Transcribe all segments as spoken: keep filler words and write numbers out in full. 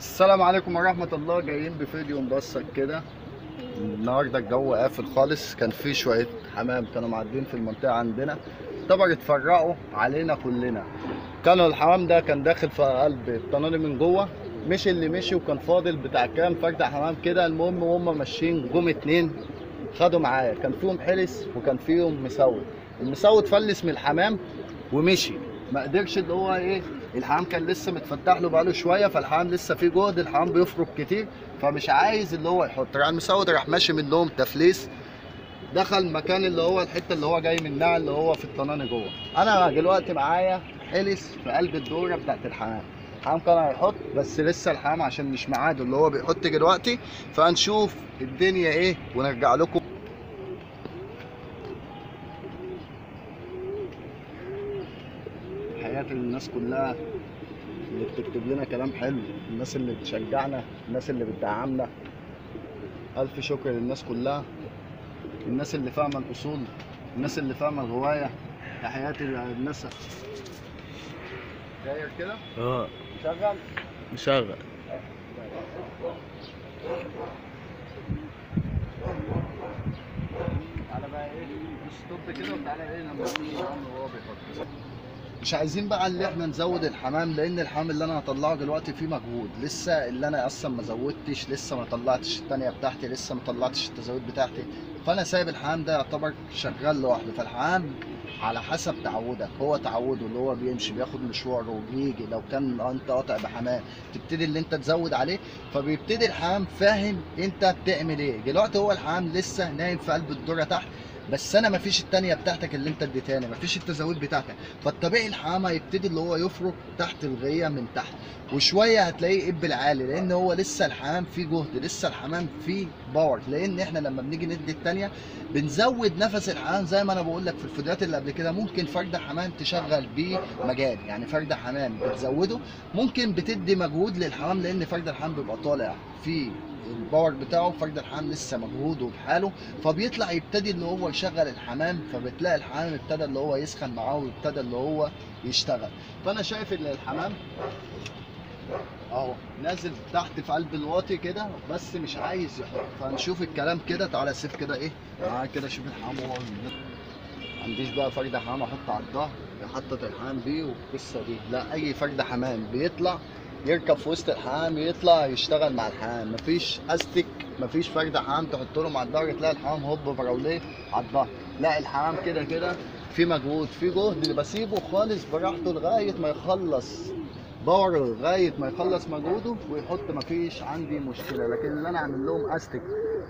السلام عليكم ورحمة الله. جايين بفيديو مبسط كده. النهارده الجو قافل خالص، كان في شوية حمام كانوا معدين في المنطقة عندنا، طبعا اتفرقوا علينا كلنا. كانوا الحمام ده كان داخل في قلب الطناني من جوه، مش اللي مشي وكان فاضل بتاع كام فردة حمام كده. المهم وهم ماشيين جم اتنين خدوا معايا، كان فيهم حلس وكان فيهم مسود. المسود فلس من الحمام ومشي، ما قدرش اللي هو ايه، الحمام كان لسه متفتح له بقاله شويه، فالحمام لسه فيه جهد، الحمام بيفرك كتير فمش عايز اللي هو يحط. راح المسود راح ماشي منهم تفليس، دخل مكان اللي هو الحته اللي هو جاي منها اللي هو في الطناني جوه. انا دلوقتي معايا حلس في قلب الدوره بتاعت الحمام، الحمام كان هيحط بس لسه الحمام عشان مش ميعاده اللي هو بيحط دلوقتي، فهنشوف الدنيا ايه ونرجع لكم. الناس كلها اللي بتكتب لنا كلام حلو، الناس اللي بتشجعنا، الناس اللي بتدعمنا، الف شكر للناس كلها، الناس اللي فاهمه الاصول، الناس اللي فاهمه الهوايه. تحياتي للناس. داير كده اه شغال مشغل. على بقى ايه ستوب كده وتعالى ايه لما هو بيحط. مش عايزين بقى اللي احنا نزود الحمام، لان الحمام اللي انا هطلعه دلوقتي فيه مجهود لسه، اللي انا اصلا ما زودتش لسه، ما طلعتش الثانيه بتاعتي لسه، ما طلعتش التزاويد بتاعتي، فانا سايب الحمام ده يعتبر شغال لوحده. فالحمام على حسب تعودك، هو تعوده اللي هو بيمشي بياخد مشواره وبيجي، لو كان انت قاطع بحمام تبتدي اللي انت تزود عليه، فبيبتدي الحمام فاهم انت بتعمل ايه. دلوقتي هو الحمام لسه نايم في قلب الدوره تحت، بس انا مفيش التانية بتاعتك اللي انت اديتاني، مفيش التزاويد بتاعتك، فالطبيعي الحمام هيبتدي اللي هو يفرك تحت الغيه من تحت، وشويه هتلاقيه قبل عالي، لان هو لسه الحمام فيه جهد، لسه الحمام فيه باور. لان احنا لما بنيجي ندي التانية بنزود نفس الحمام، زي ما انا بقول لك في الفيديوهات اللي قبل كده، ممكن فرده حمام تشغل بيه مجال، يعني فرده حمام بتزوده ممكن بتدي مجهود للحمام، لان فرده الحمام بيبقى طالع فيه الباور بتاعه، فرد الحمام لسه مجهوده بحاله، فبيطلع يبتدي اللي هو يشغل الحمام، فبتلاقي الحمام ابتدى اللي هو يسخن معاه وابتدى اللي هو يشتغل. فانا شايف ان الحمام اهو نازل تحت في قلب الواطي كده، بس مش عايز يحط. فهنشوف الكلام كده، تعالى سيب كده ايه معاه كده، شوف الحمام وهو عنديش بقى فرده حمام احط على الظهر حطت الحمام بيه والقصه دي، لا، اي فرده حمام بيطلع يركب في وسط الحمام يطلع يشتغل مع الحمام، مفيش استك، مفيش فرده حمام تحط لهم على الظهر تلاقي الحمام هوب براوليه على الظهر، لا، الحمام كده كده في مجهود، في جهد اللي بسيبه خالص براحته لغايه ما يخلص باور، لغايه ما يخلص مجهوده ويحط، مفيش عندي مشكله. لكن اللي انا عامل لهم استك،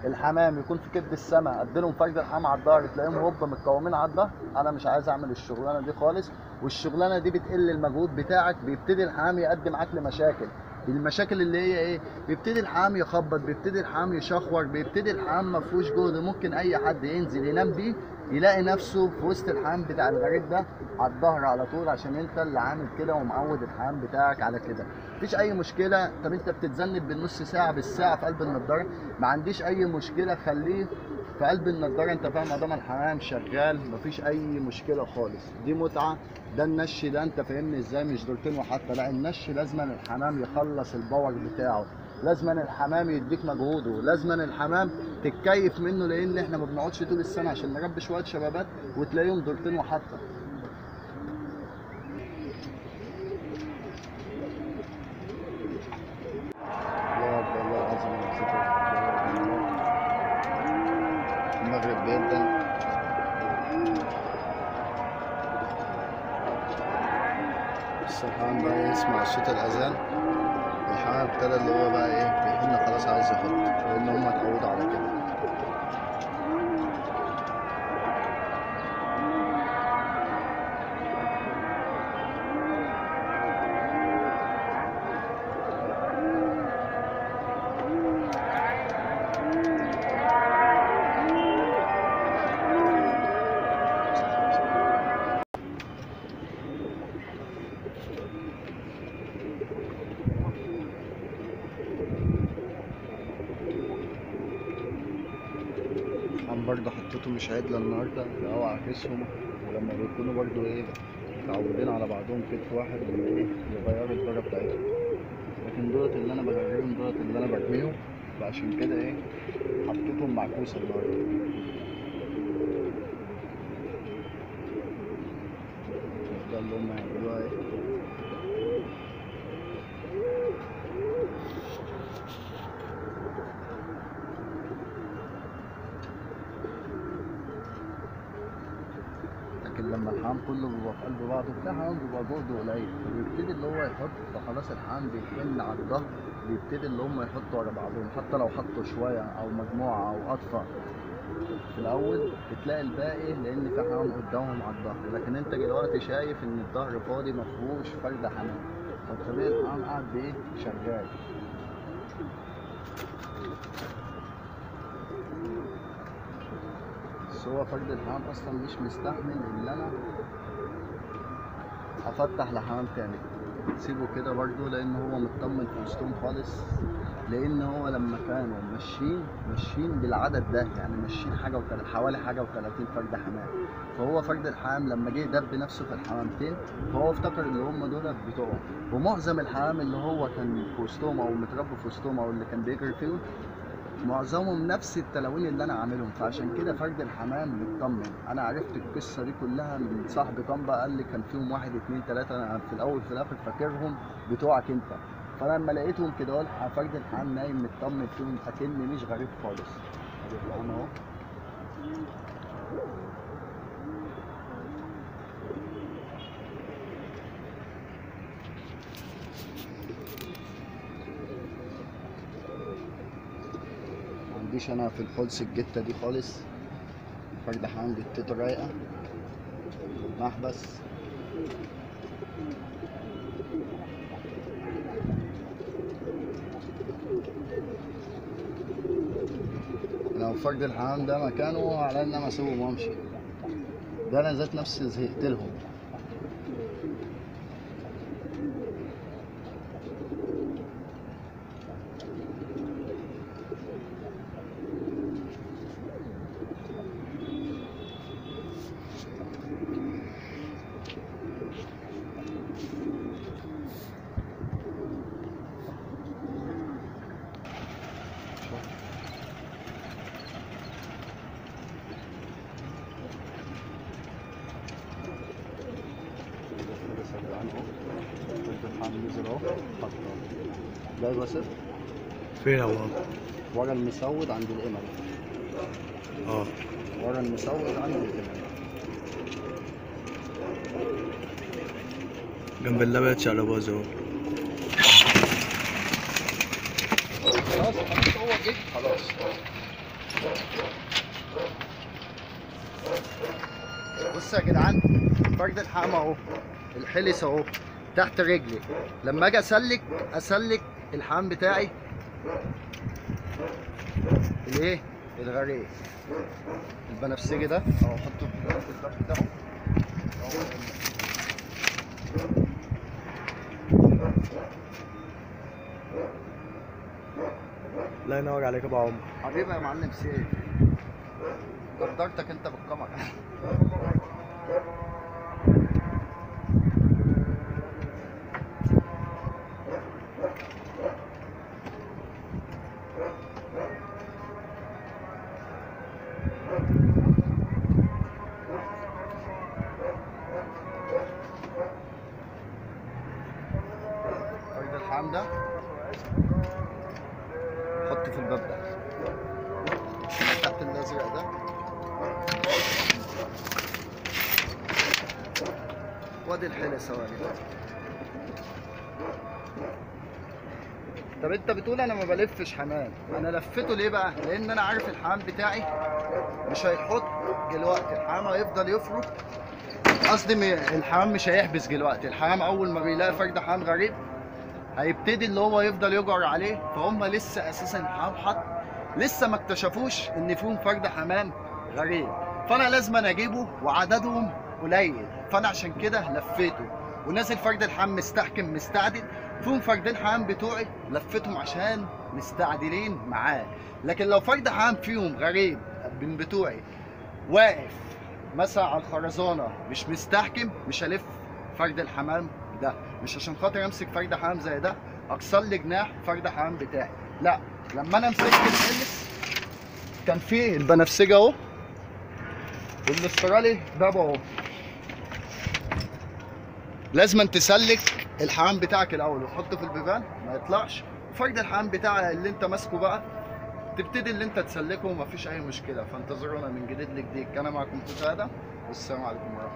الحمام يكون في كبد السما اديلهم فرده الحمام على الظهر تلاقيهم هوب متقومين على الظهر، انا مش عايز اعمل الشغلانه دي خالص، والشغلانه دي بتقل المجهود بتاعك، بيبتدي الحمام يقدم معاك لمشاكل. المشاكل اللي هي ايه؟ بيبتدي الحمام يخبط، بيبتدي الحمام يشخور، بيبتدي الحمام ما فيهوش جهد، ممكن اي حد ينزل ينام بيه يلاقي نفسه في وسط الحمام بتاع الغريب ده على الظهر على طول، عشان انت اللي عامل كده ومعود الحمام بتاعك على كده، مفيش اي مشكله. طب انت بتتذنب بالنص ساعه بالساعه في قلب النضاره، ما عنديش اي مشكله، خليه في قلب النضاره، انت فاهم، ادام الحمام شغال مفيش اي مشكله خالص. دي متعه، ده النش ده، انت فاهمني ازاي، مش دورتين وحتى، لا، النش لازما الحمام يخلص الباور بتاعه، لازما الحمام يديك مجهوده، لازما الحمام تتكيف منه، لان احنا ما بنقعدش طول السنه عشان نربي شويه شبابات وتلاقيهم دورتين وحتى. المغرب جدا الحمام بقى يسمع صوت الاذان، الحمام ابتدى اللي هو بقى ايه بيحن خلاص عايز يحط، لان هم اتعودوا على كده. برضه حطيته مش عدله النهارده، ده هو عكسهم، ولما بيكونوا برضه ايه متعودين على بعضهم كتف واحد اللي ايه يغيروا الدرجه بتاعتهم. لكن دولت اللي انا بغيرهم دولت اللي انا برميهم، فعشان كده ايه حطيتهم معكوسه النهارده. ده اللي هم هيعملوها ايه لما الحام كله بيبقى في قلب بعضه بتاع حام بيبقى بعده قليل، فبيبتدي اللي هو يحط، فخلاص الحام بيتمل على الظهر، بيبتدي اللي هم يحطوا ورا بعضهم، حتى لو حطوا شويه او مجموعه او اطفال في الاول بتلاقي الباقي لان في حام قدامهم على الظهر، لكن انت دلوقتي شايف ان الظهر فاضي ما فيهوش فرده حمام، فبتلاقي الحام قاعد بايه؟ شغال. بس هو فرد الحمام اصلا مش مستحمل ان انا افتح لحمام تاني، سيبه كده برضو لان هو مطمن في وسطهم خالص، لان هو لما كانوا ماشيين ماشيين بالعدد ده، يعني ماشيين حاجه وتلاتين حوالي حاجه وتلاتين فرد حمام، فهو فرد الحمام لما جه دب نفسه في الحمامتين فهو افتكر ان هم دول بتوعه، ومعظم الحمام اللي هو كان في وسطهم او متربي في وسطهم او اللي كان بيجري فيهم معظمهم نفس التلاوين اللي انا عاملهم، فعشان كده فرد الحمام مطمن. انا عرفت القصه دي كلها من صاحب طنبا، قال لي كان فيهم واحد اتنين تلاته انا في الاول في الاخر فاكرهم بتوعك انت، فلما لقيتهم كده قلت فرد الحمام نايم مطمن فيهم اكن مش غريب خالص. ادي اهو مش انا في الفولس الجته دي خالص، فرد حمام جتته رايقه محبس. لو فرد الحمام ده مكانه على ان انا اسيبه وامشي، ده انا ذات نفسي زهقت لهم. ده الوسط فين اهو؟ ورا المسود عند القمر. اه ورا المسود عند القمر جنب اللبن شعلباز اهو. خلاص خلاص هو جه خلاص. بصوا يا جدعان فرد الحمام اهو، الحلس اهو تحت رجلي، لما اجي اسلك اسلك الحمام بتاعي الايه؟ الغريق البنفسجي ده اهو، احطه في الباب بتاعه الله ينور عليك يا ابو عمر حبيبي يا معلم سيف، قدرتك انت بالقمر. ده حطه في الباب ده تحت الازرق ده، وادي الحلس اهو. طب انت بتقول انا ما بلفش حمام، انا لفته ليه بقى؟ لان انا عارف الحمام بتاعي مش هيحط دلوقتي، الحمام هيفضل يفرك، قصدي الحمام مش هيحبس دلوقتي، الحمام اول ما بيلاقي فرد حمام غريب هيبتدي اللي هو يفضل يجر عليه، فهم لسه اساسا الحمام حط لسه ما اكتشفوش ان فيهم فرد حمام غريب، فانا لازم أنا اجيبه وعددهم قليل، فانا عشان كده لفيته ونازل فرد الحمام مستحكم مستعدل، فيهم فردين حمام بتوعي لفتهم عشان مستعدلين معاه، لكن لو فرد حمام فيهم غريب من بتوعي واقف مثلا على الخرزانه مش مستحكم مش هلف فرد الحمام ده، مش عشان خاطر امسك فرد حمام زي ده اكسر لي جناح فرد حمام بتاعي. لا لما انا مسكت الهلس كان فيه البنفسجي اهو والاسترالي بابا اهو. لازم تسلك الحمام بتاعك الاول وتحطه في البيبان ما يطلعش، وفرد الحمام بتاع اللي انت ماسكه بقى تبتدي اللي انت تسلكه ومفيش اي مشكله. فانتظرونا من جديد لجديد. كان معكم كنت ادم والسلام عليكم ورحمه الله.